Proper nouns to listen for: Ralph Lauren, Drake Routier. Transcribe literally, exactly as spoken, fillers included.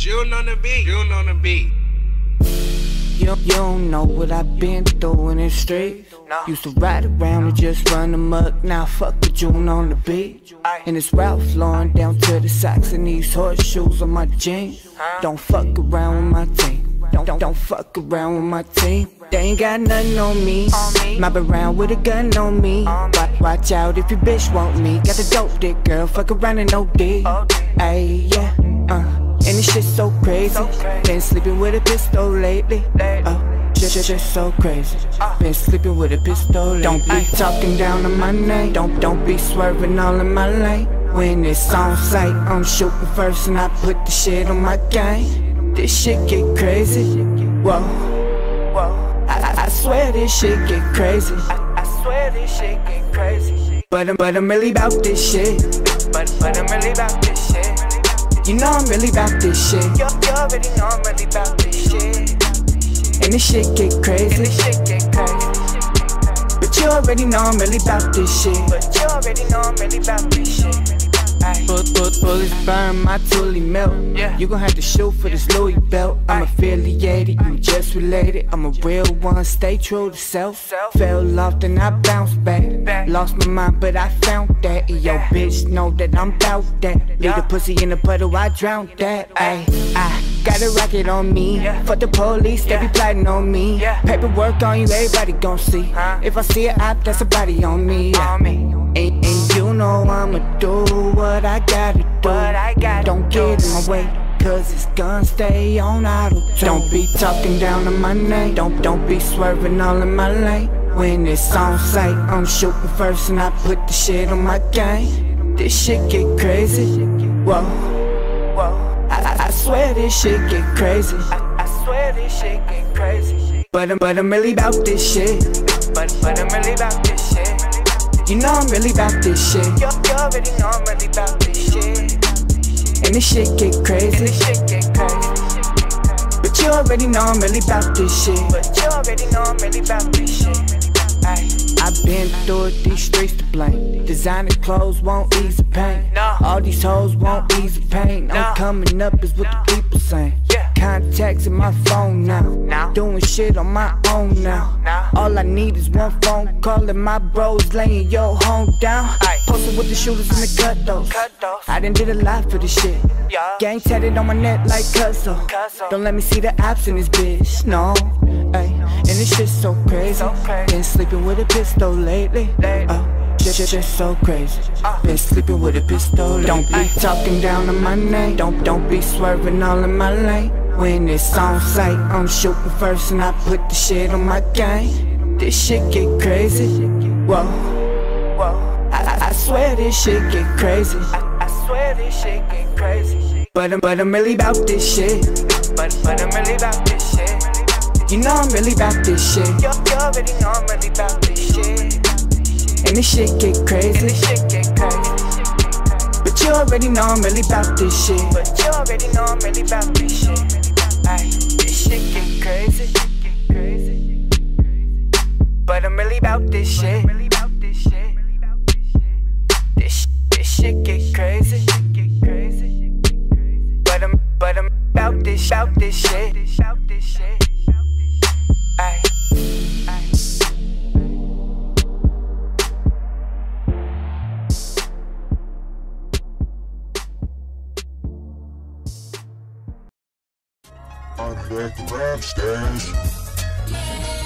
You know the beat, you know the beat. You, you don't know what I've been through in the streets. No. Used to ride around and just run amok. Now fuck with you on the beat. And it's Ralph Lauren down to the socks and these horseshoes on my jeans. Don't fuck around with my team. Don't, don't, don't fuck around with my team. They ain't got nothing on me. Mob around with a gun on me. Watch, watch out if your bitch want me. Got the dope dick, girl. Fuck around and no dick. Ayy, yeah, uh. And this shit's so crazy. Been sleeping with a pistol lately. Uh, just, just so crazy. Been sleeping with a pistol lately. Don't be talking down on my name. Don't, don't be swerving all in my lane. When it's on sight, I'm shooting first and I put the shit on my game. This shit get crazy. Whoa, whoa. I, I, I swear this shit get crazy. I, I swear this shit get crazy. But I'm, but I'm really about this shit. But, but I'm really about this shit. You know I'm really about this shit. You already know I'm really about this shit. And this shit get crazy. But you already know I'm really about this shit. But you already know I'm really about this shit. Bullets burn, my toolie melt. You gon' have to shoot for this Louis belt. I'm affiliated, you just related. I'm a real one, stay true to self. Fell off, then I bounced back. Lost my mind, but I found that. Yo, bitch, know that I'm bout that. Leave the pussy in the puddle, I drowned that. Ay, I got a rocket on me. Fuck the police, they be plotting on me. Paperwork on you, everybody gon' see. If I see a op, that's a body on me. And, and you know I'ma do what I gotta do. I gotta Don't get do. in my way, cause it's gonna stay on auto tune. Don't be talking down on my name. Don't, don't be swerving all in my lane. When it's on sight, I'm shooting first and I put the shit on my game. This shit get crazy. Whoa, whoa. I, I, I swear this shit get crazy. I, I swear this shit get crazy. But I'm, but I'm really about this shit. But, but I'm really about this shit. You know I'm really about this shit. You already know I'm really about this shit. And this shit get crazy. But you already know I'm really about this shit. But you already know I'm really about this shit. I've been through it, these streets to blame. Designing clothes won't ease the pain. All these hoes won't ease the pain. I'm coming up is what the people saying. Contacts in my phone now. now Doing shit on my own now. now All I need is one phone call and my bros laying your home down. Aye. Posted with the shooters and the cut those. I done did a lot for this shit. Yeah. Gang tatted on my neck like Cuzzo. Don't let me see the ops in this bitch, no. Ay. And this shit's so crazy. So crazy. Been sleeping with a pistol lately. Late. Uh. Just, just so crazy. Been sleeping with a pistol. Don't be talking down on my name. Don't, don't be swerving all in my lane. When it's on sight, I'm shooting first and I put the shit on my game. This shit get crazy. Whoa, whoa. I, I, I swear this shit get crazy. I, I swear this shit get crazy. But I'm, but I'm really about this shit. But, but I'm really about this shit. You know I'm really about this shit. You, you already know I'm really about this shit. And this shit get crazy. But you already know I'm really about this shit. But you already know I'm really about this shit. Ay, this shit get crazy. But I'm really about this shit. This this shit get crazy. But I'm but I'm about this about this shit. Ay. I'm back to rap stars.